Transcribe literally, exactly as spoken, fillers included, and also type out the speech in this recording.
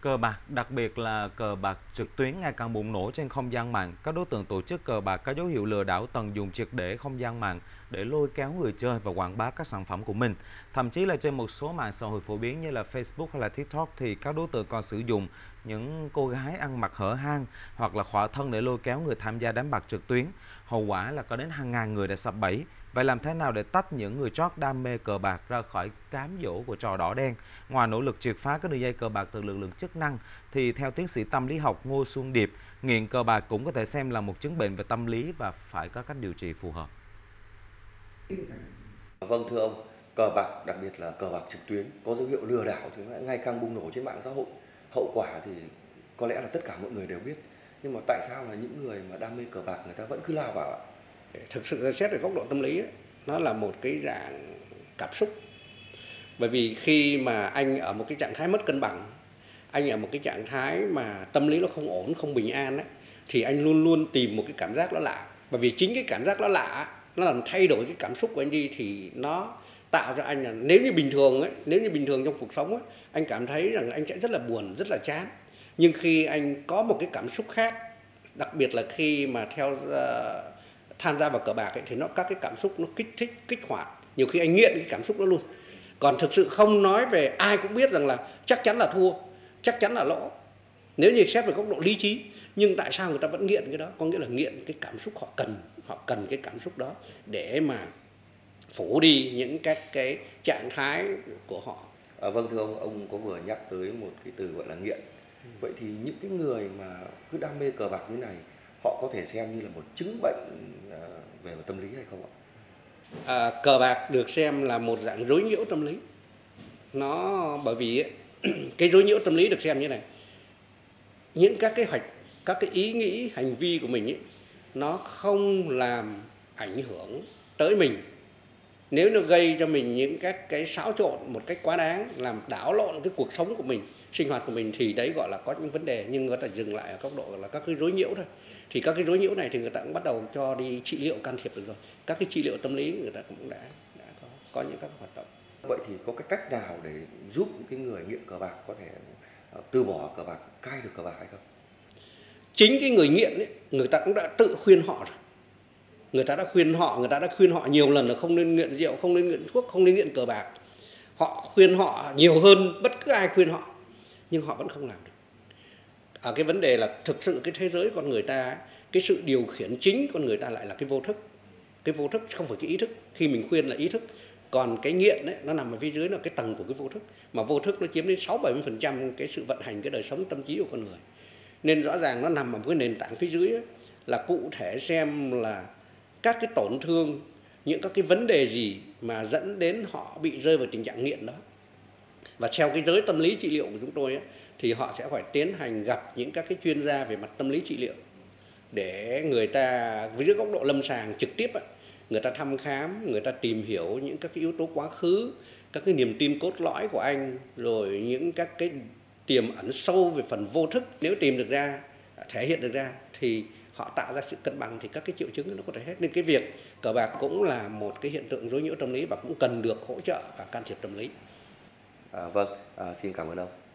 Cờ bạc, đặc biệt là cờ bạc trực tuyến ngày càng bùng nổ trên không gian mạng. Các đối tượng tổ chức cờ bạc có dấu hiệu lừa đảo tận dụng triệt để không gian mạng để lôi kéo người chơi và quảng bá các sản phẩm của mình. Thậm chí là trên một số mạng xã hội phổ biến như là Facebook hay là TikTok thì các đối tượng còn sử dụng những cô gái ăn mặc hở hang hoặc là khỏa thân để lôi kéo người tham gia đánh bạc trực tuyến. Hậu quả là có đến hàng ngàn người đã sập bẫy. Vậy làm thế nào để tách những người trót đam mê cờ bạc ra khỏi cám dỗ của trò đỏ đen? Ngoài nỗ lực triệt phá các đường dây cờ bạc từ lực lượng chức năng, thì theo tiến sĩ tâm lý học Ngô Xuân Điệp, nghiện cờ bạc cũng có thể xem là một chứng bệnh về tâm lý và phải có cách điều trị phù hợp. Vâng thưa ông, cờ bạc, đặc biệt là cờ bạc trực tuyến có dấu hiệu lừa đảo thì ngày càng bùng nổ trên mạng xã hội. Hậu quả thì có lẽ là tất cả mọi người đều biết. Nhưng mà tại sao là những người mà đam mê cờ bạc người ta vẫn cứ lao vào ạ? Thực sự xét về góc độ tâm lý ấy, nó là một cái dạng cảm xúc, bởi vì khi mà anh ở một cái trạng thái mất cân bằng, anh ở một cái trạng thái mà tâm lý nó không ổn, không bình an ấy, thì anh luôn luôn tìm một cái cảm giác nó lạ, bởi vì chính cái cảm giác nó lạ nó làm thay đổi cái cảm xúc của anh đi, thì nó tạo ra anh là nếu như bình thường ấy, nếu như bình thường trong cuộc sống ấy, anh cảm thấy rằng anh sẽ rất là buồn, rất là chán, nhưng khi anh có một cái cảm xúc khác, đặc biệt là khi mà theo uh, tham gia vào cờ bạc ấy, thì nó các cái cảm xúc nó kích thích, kích hoạt, nhiều khi anh nghiện cái cảm xúc đó luôn. Còn thực sự không nói về ai cũng biết rằng là chắc chắn là thua, chắc chắn là lỗ, nếu như xét về góc độ lý trí, nhưng tại sao người ta vẫn nghiện cái đó? Có nghĩa là nghiện cái cảm xúc, họ cần họ cần cái cảm xúc đó để mà phủ đi những các cái trạng thái của họ. À, vâng thưa ông, ông có vừa nhắc tới một cái từ gọi là nghiện. Vậy thì những cái người mà cứ đam mê cờ bạc như này, họ có thể xem như là một chứng bệnh về tâm lý hay không ạ? À, cờ bạc được xem là một dạng rối nhiễu tâm lý. Nó bởi vì cái rối nhiễu tâm lý được xem như này. Những các cái hoạch, các cái ý nghĩ, hành vi của mình ấy, nó không làm ảnh hưởng tới mình. Nếu nó gây cho mình những các cái xáo trộn một cách quá đáng, làm đảo lộn cái cuộc sống của mình, sinh hoạt của mình, thì đấy gọi là có những vấn đề, nhưng người ta dừng lại ở góc độ là các cái rối nhiễu thôi. Thì các cái rối nhiễu này thì người ta cũng bắt đầu cho đi trị liệu, can thiệp được rồi. Các cái trị liệu tâm lý người ta cũng đã, đã có, có những các hoạt động. Vậy thì có cái cách nào để giúp cái người nghiện cờ bạc có thể từ bỏ cờ bạc, cai được cờ bạc hay không? Chính cái người nghiện ấy, người ta cũng đã tự khuyên họ rồi. Người ta đã khuyên họ, người ta đã khuyên họ nhiều lần là không nên nghiện rượu, không nên nghiện thuốc, không nên nghiện cờ bạc. Họ khuyên họ nhiều hơn bất cứ ai khuyên họ, nhưng họ vẫn không làm được. Ở cái vấn đề là thực sự cái thế giới con người ta, cái sự điều khiển chính con người ta lại là cái vô thức. Cái vô thức không phải cái ý thức, khi mình khuyên là ý thức. Còn cái nghiện ấy, nó nằm ở phía dưới là cái tầng của cái vô thức. Mà vô thức nó chiếm đến sáu đến bảy mươi phần trăm cái sự vận hành, cái đời sống tâm trí của con người. Nên rõ ràng nó nằm ở một cái nền tảng phía dưới ấy, là cụ thể xem là các cái tổn thương, những các cái vấn đề gì mà dẫn đến họ bị rơi vào tình trạng nghiện đó. Và theo cái giới tâm lý trị liệu của chúng tôi ấy, thì họ sẽ phải tiến hành gặp những các cái chuyên gia về mặt tâm lý trị liệu để người ta với góc độ lâm sàng trực tiếp ấy, người ta thăm khám, người ta tìm hiểu những các cái yếu tố quá khứ, các cái niềm tin cốt lõi của anh, rồi những các cái tiềm ẩn sâu về phần vô thức. Nếu tìm được ra, thể hiện được ra thì họ tạo ra sự cân bằng, thì các cái triệu chứng nó có thể hết. Nên cái việc cờ bạc cũng là một cái hiện tượng rối nhiễu tâm lý và cũng cần được hỗ trợ và can thiệp tâm lý. À, vâng, à, xin cảm ơn ông.